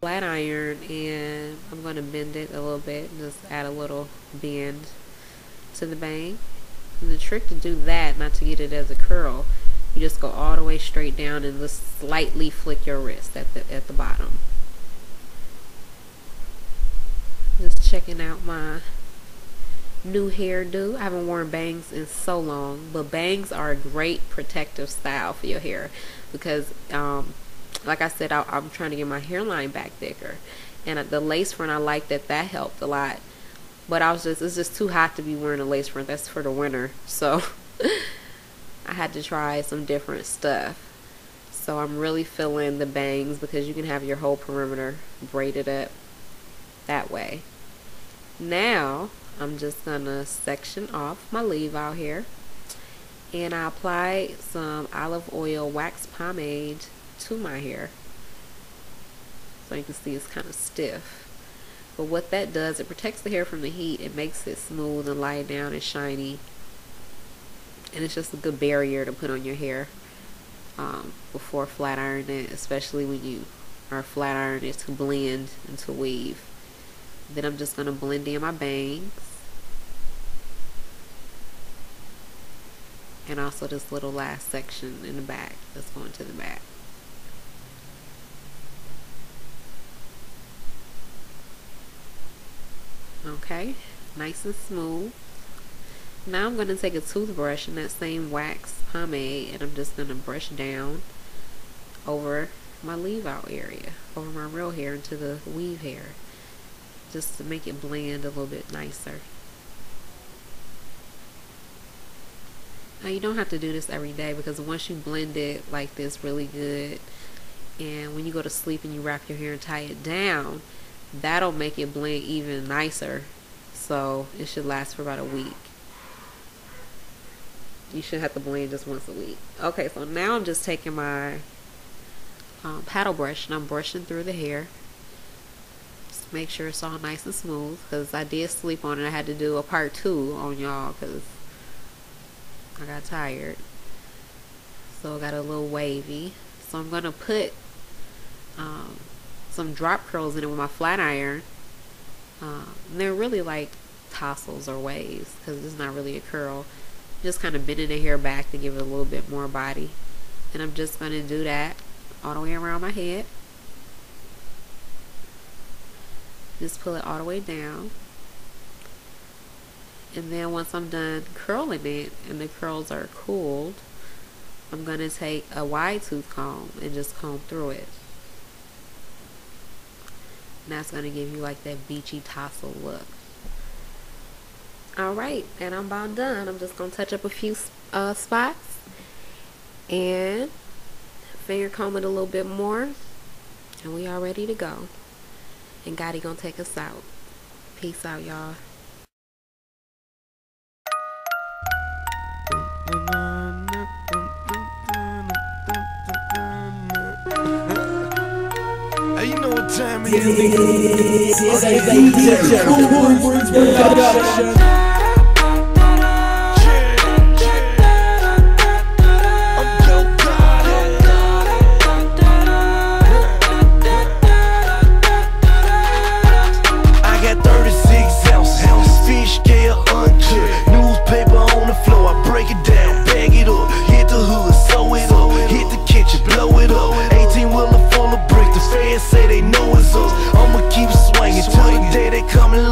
Flat iron, and I'm going to bend it a little bit and just add a little bend to the bang. And the trick to do that, not to get it as a curl, you just go all the way straight down and just slightly flick your wrist at the bottom. Just checking out my new hairdo. I haven't worn bangs in so long, but bangs are a great protective style for your hair because like I said, I'm trying to get my hairline back thicker, and the lace front, I like that helped a lot. But it's just too hot to be wearing a lace front. That's for the winter, so I had to try some different stuff. So I'm really feeling the bangs because you can have your whole perimeter braided up that way. Now I'm just gonna section off my leave out here, and I applied some olive oil wax pomade to my hair, so you can see it's kind of stiff, but what that does, it protects the hair from the heat. It makes it smooth and lie down and shiny, and it's just a good barrier to put on your hair before flat ironing it, especially when you are flat ironing it to blend and to weave. Then I'm just going to blend in my bangs and also this little last section in the back that's going to the back. Okay, nice and smooth. Now I'm going to take a toothbrush and that same wax pomade, and I'm just going to brush down over my leave out area, over my real hair into the weave hair, just to make it blend a little bit nicer. Now you don't have to do this every day, because once you blend it like this really good, and when you go to sleep and you wrap your hair and tie it down, that'll make it blend even nicer. So it should last for about a week. You should have to blend just once a week. Okay, so now I'm just taking my paddle brush and I'm brushing through the hair. Just make sure it's all nice and smooth, because I did sleep on it. I had to do a part 2 on y'all because I got tired. So it got a little wavy. So I'm going to put some drop curls in it with my flat iron. They're really like tousles or waves, because it's not really a curl. Just kind of bending the hair back to give it a little bit more body, and I'm just going to do that all the way around my head. Just pull it all the way down, and then once I'm done curling it and the curls are cooled, I'm going to take a wide tooth comb and just comb through it. And that's going to give you like that beachy tousle look. Alright, and I'm about done. I'm just going to touch up a few spots and finger comb it a little bit more, and we are ready to go. And Gotti going to take us out. Peace out, y'all. Time is the come on.